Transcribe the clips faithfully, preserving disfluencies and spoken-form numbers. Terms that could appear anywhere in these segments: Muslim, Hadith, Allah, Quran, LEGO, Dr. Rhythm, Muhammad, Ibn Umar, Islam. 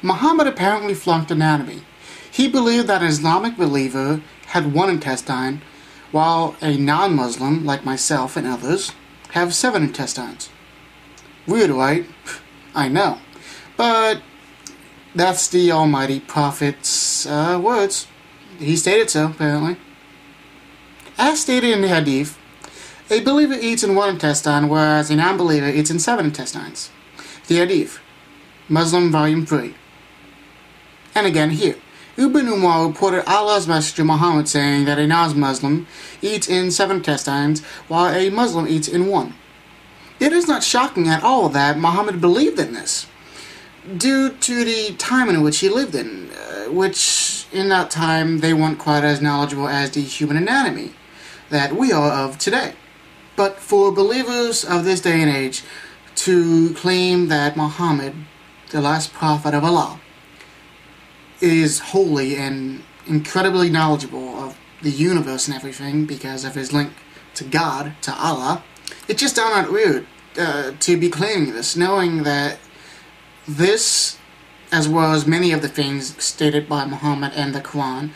Muhammad apparently flunked anatomy. He believed that an Islamic believer had one intestine, while a non-Muslim, like myself and others, have seven intestines. Weird, right? I know. But that's the Almighty Prophet's uh, words. He stated so, apparently. As stated in the Hadith, a believer eats in one intestine, whereas a non-believer eats in seven intestines. The Hadith, Muslim Volume three. And again here, Ibn Umar reported Allah's Messenger Muhammad saying that a non-Muslim eats in seven intestines, while a Muslim eats in one. It is not shocking at all that Muhammad believed in this, due to the time in which he lived in, uh, which in that time they weren't quite as knowledgeable as the human anatomy that we are of today. But for believers of this day and age to claim that Muhammad, the last prophet of Allah, is holy and incredibly knowledgeable of the universe and everything because of his link to God, to Allah, it's just downright weird uh, to be claiming this, knowing that this, as well as many of the things stated by Muhammad and the Quran,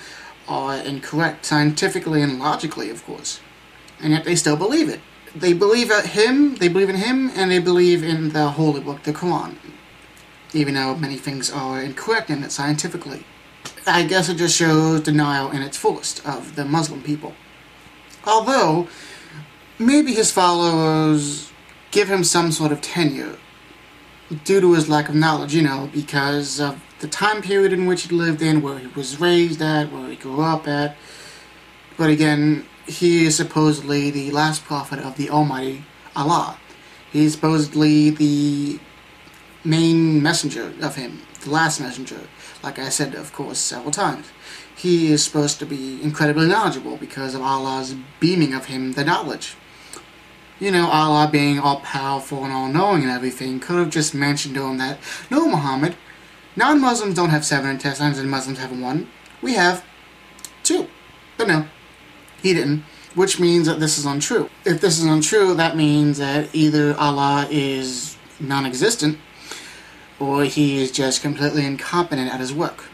are incorrect scientifically and logically, of course. And yet they still believe it. They believe at him, they believe in him, and they believe in the holy book, the Quran, even though many things are incorrect in it scientifically. I guess it just shows denial in its fullest of the Muslim people. Although, maybe his followers give him some sort of tenure due to his lack of knowledge, you know, because of the time period in which he lived in, where he was raised at, where he grew up at. But again, he is supposedly the last prophet of the Almighty Allah. He is supposedly the main messenger of him, the last messenger, like I said, of course, several times. He is supposed to be incredibly knowledgeable because of Allah's beaming of him the knowledge. You know, Allah being all-powerful and all-knowing and everything could have just mentioned to him that, no, Muhammad, non-Muslims don't have seven intestines and Muslims have one. We have two. But no, he didn't, which means that this is untrue. If this is untrue, that means that either Allah is non-existent, or he is just completely incompetent at his work.